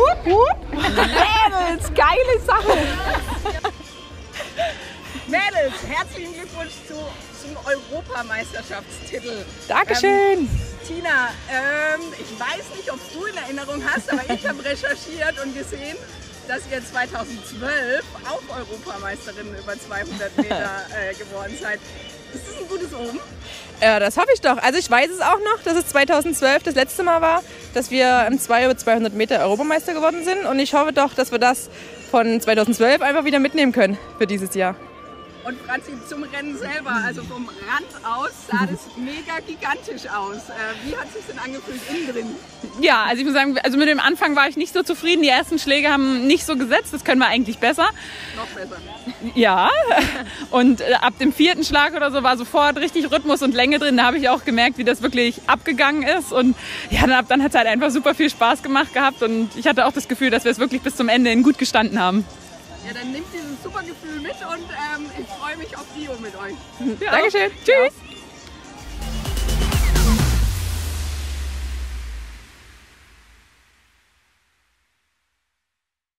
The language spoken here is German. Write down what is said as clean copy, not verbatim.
Wupp, wupp. Mädels, geile Sache. Mädels, herzlichen Glückwunsch zum Europameisterschaftstitel. Dankeschön. Tina, ich weiß nicht, ob du in Erinnerung hast, aber ich habe recherchiert und gesehen, dass ihr 2012 auch Europameisterin über 200 Meter geworden seid. Ist das ein gutes Omen? Ja, das hoffe ich doch. Also ich weiß es auch noch, dass es 2012 das letzte Mal war, dass wir im 2 über 200 Meter Europameister geworden sind. Und ich hoffe doch, dass wir das von 2012 einfach wieder mitnehmen können für dieses Jahr. Und Franzi, zum Rennen selber, also vom Rand aus, sah das mega gigantisch aus. Wie hat es sich denn angefühlt innen drin? Ja, also ich muss sagen, also mit dem Anfang war ich nicht so zufrieden. Die ersten Schläge haben nicht so gesetzt, das können wir eigentlich besser. Noch besser. Ja, und ab dem 4. Schlag oder so war sofort richtig Rhythmus und Länge drin. Da habe ich auch gemerkt, wie das wirklich abgegangen ist. Und ja, dann hat es halt einfach super viel Spaß gemacht gehabt. Und ich hatte auch das Gefühl, dass wir es wirklich bis zum Ende hin gut gestanden haben. Ja, dann nimmt dieses super Gefühl mit und ich freue mich auf Rio mit euch. Ja, Dankeschön. Tschüss. Ja.